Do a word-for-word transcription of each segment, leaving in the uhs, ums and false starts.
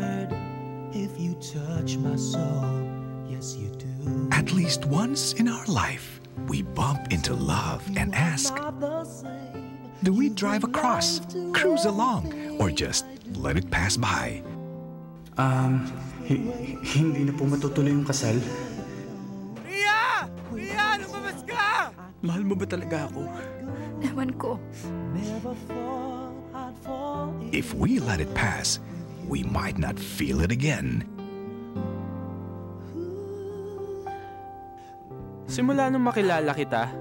word, if you touch my soul, yes you do. At least once in our life, we bump into love and ask, do we drive across, cruise along, or just let it pass by? Um, hindi na po matutuloy yung kasal. Ria! Ria, lumabas ka! Mahal mo ba talaga ako? Ewan ko. If we let it pass, we might not feel it again. Simula nung makilala kita,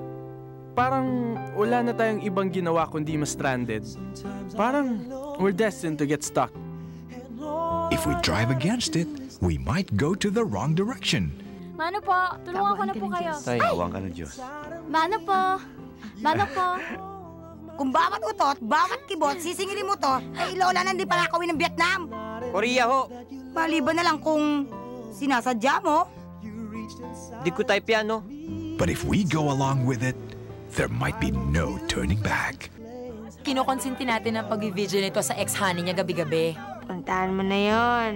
parang wala na tayong ibang ginawa kundi mas stranded. Parang we're destined to get stuck. If we drive against it, we might go to the wrong direction. Mano po, tulungan ko na po kayo. Tay, hawakan ka ng Diyos. Mano po, mano po. Kung bawat utot, bawat kibot, sisingilin mo to, ay iloolan na din pala kawin ng Vietnam. Korea ho. Maliban na lang kung sinasadya mo. Di ko tayo piano. But if we go along with it, there might be no turning back. Kinukonsinti natin ang pag-video nito sa ex-honey niya gabi-gabi. Puntaan mo na yon.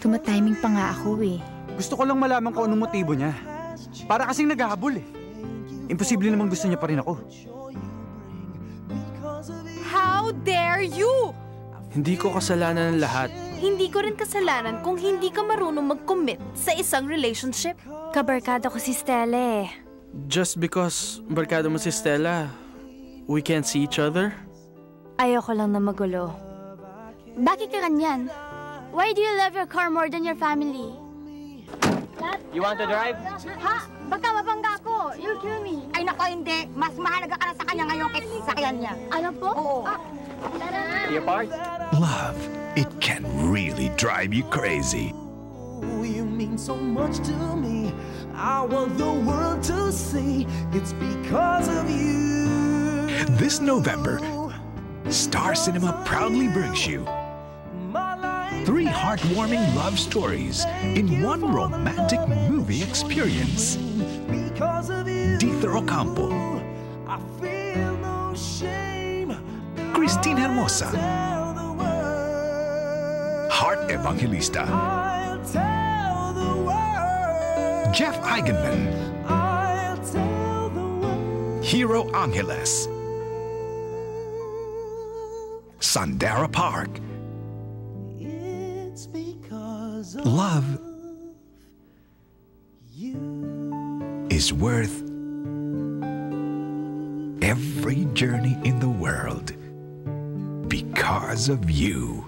Tumatiming pa nga ako eh. Gusto ko lang malaman kung anong motibo niya. Para kasing naghahabol eh. Imposible namang gusto niya pa rin ako. How dare you! Hindi ko kasalanan ng lahat. Hindi ko rin kasalanan kung hindi ka marunong mag-commit sa isang relationship. Kabarkado ko si Stella eh. Just because barkado mo si Stella, we can't see each other? Ayoko lang na magulo. Bakit ka ganyan? Why do you love your car more than your family? You want to drive? Ha? Baka mabangga ako. You'll kill me. Ay nako, hindi. Mas mahalaga ka na sa kanya ngayon kaysa sa kanya niya. Ano po? Oo. Ah. Your part? Love, it can really drive you crazy. You mean so much to me. I want the world to see. It's because of you. This November, Star Cinema proudly brings you three heartwarming love stories in one romantic movie experience. Dieter Ocampo, Kristine Hermosa, Heart Evangelista, Geoff Eigenmann, Hero Angeles, Sandara Park. Love is worth every journey in the world because of you.